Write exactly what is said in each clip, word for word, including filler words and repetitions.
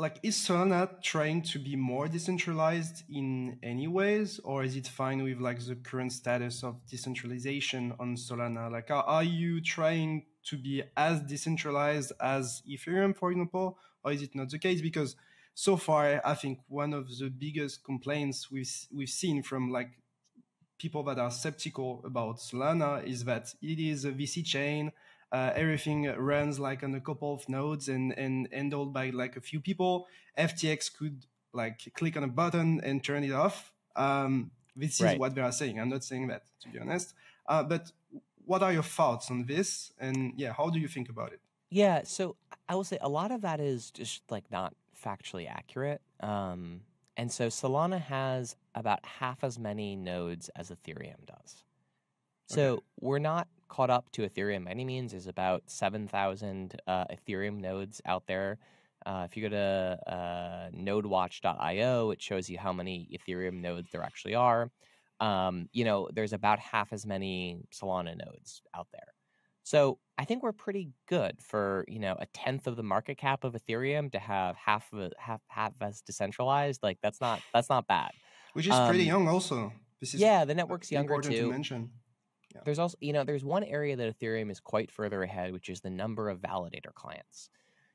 like, is Solana trying to be more decentralized in any ways, or is it fine with like the current status of decentralization on Solana? Like, are, are you trying to be as decentralized as Ethereum, for example, or is it not the case? Because so far, I think one of the biggest complaints we've, we've seen from like people that are skeptical about Solana is that it is a V C chain. Uh, everything runs like on a couple of nodes and, and handled by like a few people. F T X could like click on a button and turn it off. Um, this right. is what they are saying. I'm not saying that, to be honest. Uh, but what are your thoughts on this? And yeah, how do you think about it? Yeah, so I will say a lot of that is just like not factually accurate. Um, and so Solana has about half as many nodes as Ethereum does. So okay. we're not caught up to Ethereum by any means. Is about seven thousand uh, Ethereum nodes out there. Uh, if you go to uh, node watch dot i o, it shows you how many Ethereum nodes there actually are. Um, you know, there's about half as many Solana nodes out there. So I think we're pretty good for, you know, a tenth of the market cap of Ethereum to have half of a, half half as decentralized. Like that's not that's not bad. Which is um, pretty young, also. This is yeah, the network's younger important too. To mention. Yeah. There's also, you know, there's one area that Ethereum is quite further ahead, which is the number of validator clients.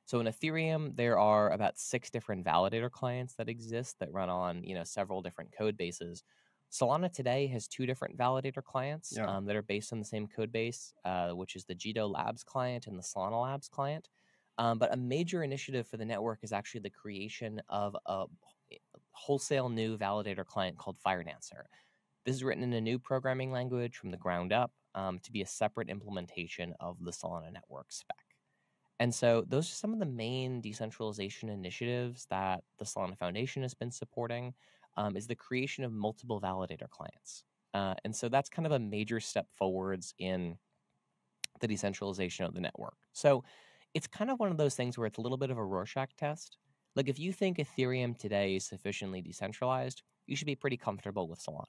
So in Ethereum, there are about six different validator clients that exist that run on, you know, several different code bases. Solana today has two different validator clients yeah. um, that are based on the same code base, uh, which is the Jito Labs client and the Solana Labs client. Um, but a major initiative for the network is actually the creation of a wholesale new validator client called Firedancer. This is written in a new programming language from the ground up um, to be a separate implementation of the Solana network spec. And so those are some of the main decentralization initiatives that the Solana Foundation has been supporting um, is the creation of multiple validator clients. Uh, and so that's kind of a major step forwards in the decentralization of the network. So it's kind of one of those things where it's a little bit of a Rorschach test. Like if you think Ethereum today is sufficiently decentralized, you should be pretty comfortable with Solana.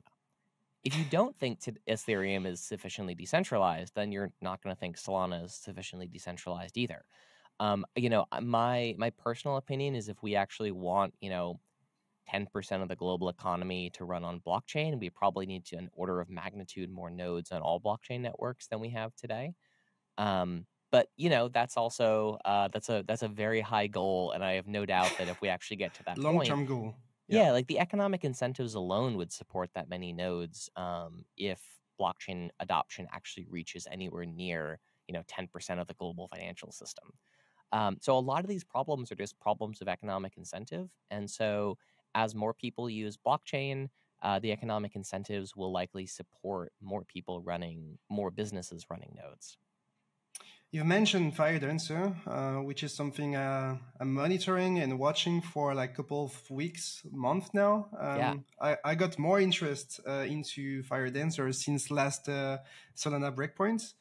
If you don't think Ethereum is sufficiently decentralized, then you're not going to think Solana is sufficiently decentralized either. Um, you know, my my personal opinion is if we actually want, you know, ten percent of the global economy to run on blockchain, we probably need to an order of magnitude more nodes on all blockchain networks than we have today. Um, but you know, that's also uh, that's a that's a very high goal, and I have no doubt that if we actually get to that long-term goal. Yeah. yeah, like the economic incentives alone would support that many nodes um, if blockchain adoption actually reaches anywhere near, you know, ten percent of the global financial system. Um, so a lot of these problems are just problems of economic incentive. And so as more people use blockchain, uh, the economic incentives will likely support more people running, more businesses running nodes. You mentioned Firedancer, uh, which is something uh, I'm monitoring and watching for like a couple of weeks, month now. Um, yeah. I, I got more interest uh, into Firedancer since last uh, Solana breakpoints.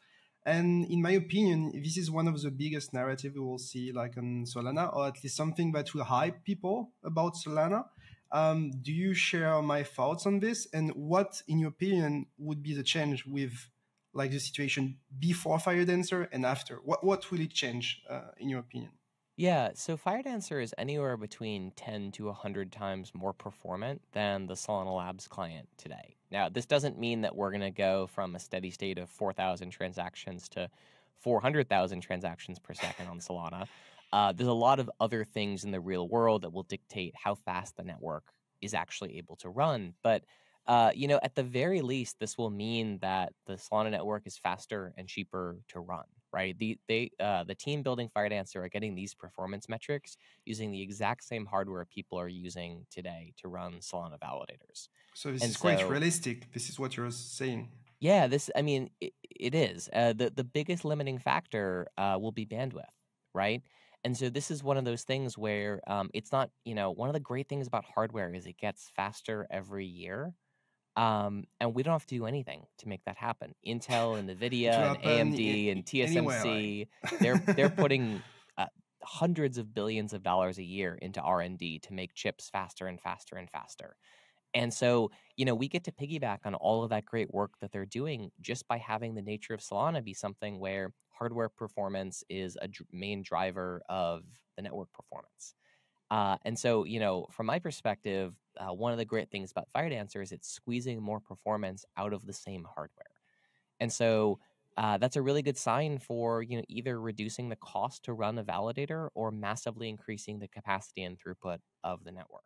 And in my opinion, this is one of the biggest narratives we will see like on Solana, or at least something that will hype people about Solana. Um, do you share my thoughts on this? And what, in your opinion, would be the change with like the situation before Firedancer and after? What what will it change, uh, in your opinion? Yeah, so Firedancer is anywhere between ten to one hundred times more performant than the Solana Labs client today. Now, this doesn't mean that we're going to go from a steady state of four thousand transactions to four hundred thousand transactions per second on Solana. Uh, there's a lot of other things in the real world that will dictate how fast the network is actually able to run. But Uh, you know, at the very least, this will mean that the Solana network is faster and cheaper to run, right? The they uh, the team building Firedancer are getting these performance metrics using the exact same hardware people are using today to run Solana validators. So this and is so, quite realistic. This is what you're saying. Yeah, this. I mean, it, it is. Uh, the the biggest limiting factor uh, will be bandwidth, right? And so this is one of those things where um, it's not. You know, one of the great things about hardware is it gets faster every year. Um, and we don't have to do anything to make that happen. Intel and NVIDIA and A M D and T S M C, they're they're putting uh, hundreds of billions of dollars a year into R and D to make chips faster and faster and faster. And so, you know, we get to piggyback on all of that great work that they're doing just by having the nature of Solana be something where hardware performance is a dr- main driver of the network performance. Uh, and so, you know, from my perspective, uh, one of the great things about Firedancer is it's squeezing more performance out of the same hardware. And so uh, that's a really good sign for, you know, either reducing the cost to run a validator or massively increasing the capacity and throughput of the network.